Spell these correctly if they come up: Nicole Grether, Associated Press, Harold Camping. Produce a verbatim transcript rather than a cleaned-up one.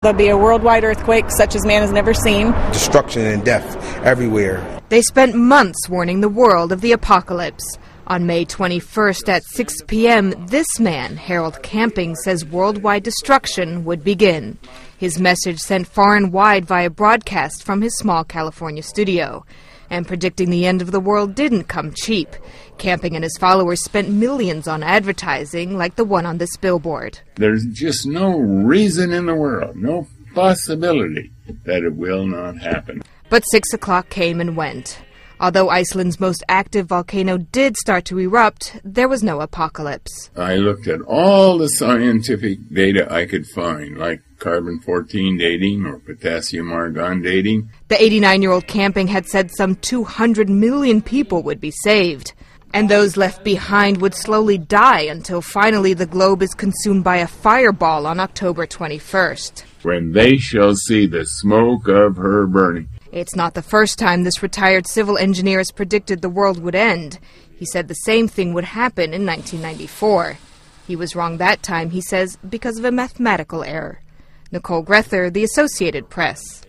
There'll be a worldwide earthquake such as man has never seen. Destruction and death everywhere. They spent months warning the world of the apocalypse. On May twenty-first at six p m, this man, Harold Camping, says worldwide destruction would begin. His message sent far and wide via broadcast from his small California studio. And predicting the end of the world didn't come cheap. Camping and his followers spent millions on advertising like the one on this billboard. There's just no reason in the world, no possibility that it will not happen. But six o'clock came and went. Although Iceland's most active volcano did start to erupt, there was no apocalypse. I looked at all the scientific data I could find, like carbon fourteen dating or potassium argon dating. The eighty-nine-year-old Camping had said some two hundred million people would be saved, and those left behind would slowly die until finally the globe is consumed by a fireball on October twenty-first. When they shall see the smoke of her burning. It's not the first time this retired civil engineer has predicted the world would end. He said the same thing would happen in nineteen ninety-four. He was wrong that time, he says, because of a mathematical error. Nicole Grether, The Associated Press.